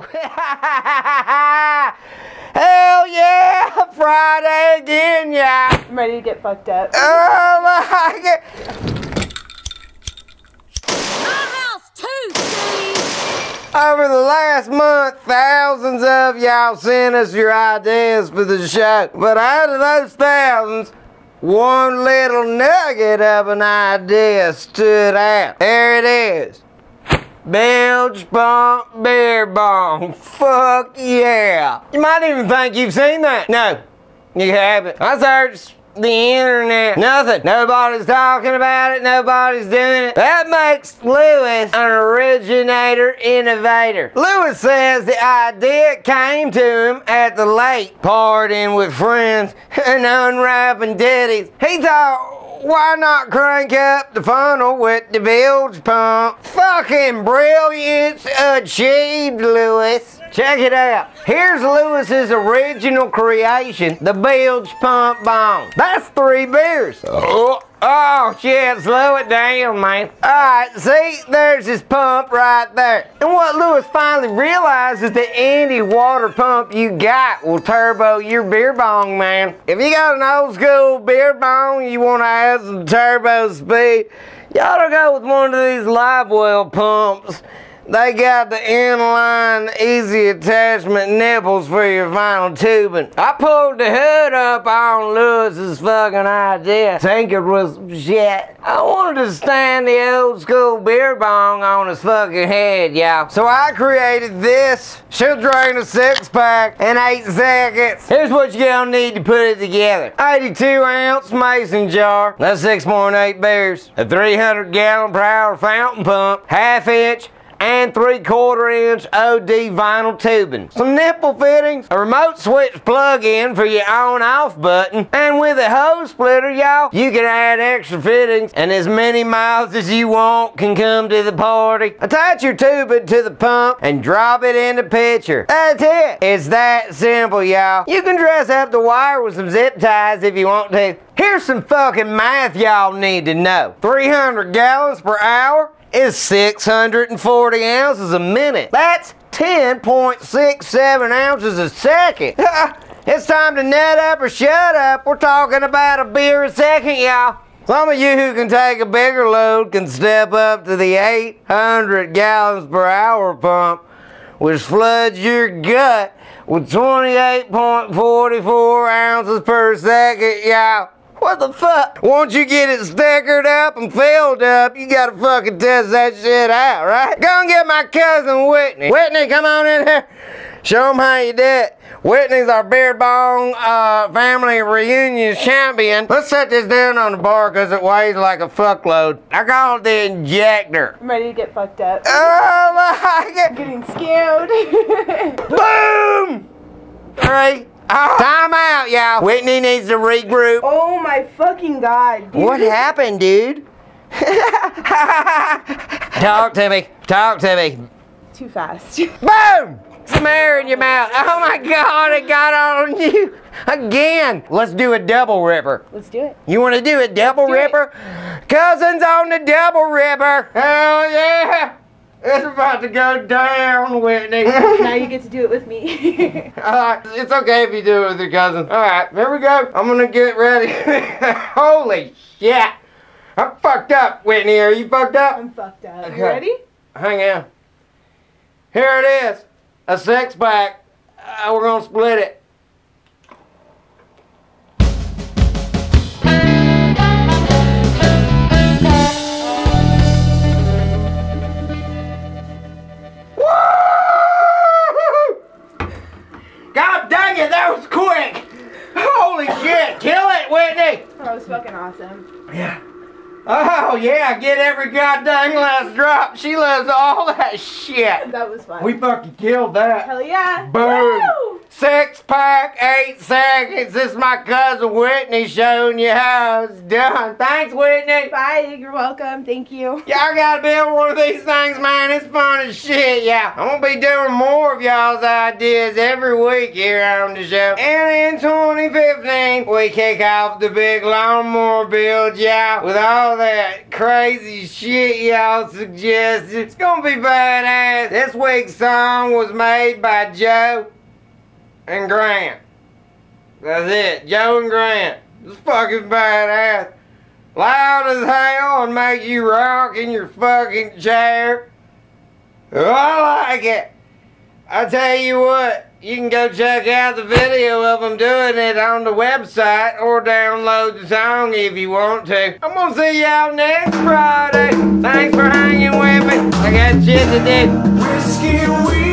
Hell yeah! Friday again, yeah! I'm ready to get fucked up. Oh my god! My house too, Steve! Over the last month, thousands of y'all sent us your ideas for the show. But out of those thousands, one little nugget of an idea stood out. There it is. Bilge Pump Beer Bong. Fuck yeah. You might even think you've seen that. No, you haven't. I searched the internet. Nothing. Nobody's talking about it. Nobody's doing it. That makes Lewis an originator, innovator. Lewis says the idea came to him at the lake, partying with friends and unwrapping ditties. He thought, why not crank up the funnel with the bilge pump? Fucking brilliance achieved, Lewis. Check it out. Here's Lewis's original creation, the bilge pump bong. That's 3 beers. Oh shit, slow it down, man. Alright, see, there's his pump right there. And what Lewis finally realized is that any water pump you got will turbo your beer bong, man. If you got an old school beer bong, you want to add some turbo speed, you ought to go with one of these live well pumps. They got the inline easy attachment nipples for your vinyl tubing. I pulled the hood up on Lewis's fucking idea. Tinkered with shit. I wanted to stand the old school beer bong on his fucking head, y'all. So I created this. She'll drain a 6-pack in 8 seconds. Here's what you're gonna need to put it together. 82-ounce mason jar. That's 6.8 beers. A 300-gallon-per-hour fountain pump. Half-inch and 3/4-inch OD vinyl tubing. Some nipple fittings, a remote switch plug-in for your on-off button, and with a hose splitter, y'all, you can add extra fittings, and as many miles as you want can come to the party. Attach your tubing to the pump and drop it in the pitcher. That's it. It's that simple, y'all. You can dress up the wire with some zip ties if you want to. Here's some fucking math y'all need to know. 300 gallons per hour is 640 ounces a minute. That's 10.67 ounces a second. It's time to nut up or shut up. We're talking about a beer a second, y'all. Some of you who can take a bigger load can step up to the 800 gallons per hour pump, which floods your gut with 28.44 ounces per second, y'all. What the fuck? Once you get it stickered up and filled up, you gotta fucking test that shit out, right? Go and get my cousin Whitney. Whitney, come on in here. Show them how you do it. Whitney's our beer bong family reunion champion. Let's set this down on the bar because it weighs like a fuckload. I call it the injector. I'm ready to get fucked up. Oh my god. I'm getting scared. Boom! Three. Oh, time out, y'all. Whitney needs to regroup. Oh my fucking god. Dude. What happened, dude? Talk to me. Talk to me. Too fast. Boom! Some air in your mouth. Oh my god, it got on you again. Let's do a double ripper. Let's do it. You want to do a double ripper? Cousins on the double ripper. Hell yeah. It's about to go down, Whitney. Now you get to do it with me. Alright, it's okay if you do it with your cousin. Alright, here we go. I'm gonna get ready. Holy shit. I'm fucked up, Whitney. Are you fucked up? I'm fucked up. Okay. You ready? Hang on. Here it is. A 6-pack. We're gonna split it. Fucking awesome. Yeah. Oh yeah, get every goddamn last drop. She loves all that shit. That was fun. We fucking killed that. Hell yeah. Boom. Woo! 6-pack, 8 seconds. This is my cousin Whitney showing you how it's done. Thanks, Whitney. Bye, you're welcome. Thank you. Y'all gotta be on one of these things, man. It's fun as shit, yeah. I'm gonna be doing more of y'all's ideas every week here on the show. And in 2015, we kick off the big lawnmower build, y'all, with all that crazy shit y'all suggest. delicious. It's gonna be badass. This week's song was made by Joe and Grant. That's it. Joe and Grant. It's fucking badass. Loud as hell and make you rock in your fucking chair. Oh, I like it. I tell you what, you can go check out the video of them doing it on the website or download the song if you want to. I'm gonna see y'all next Friday. Thanks for hanging with me. I got shit to do. Whiskey,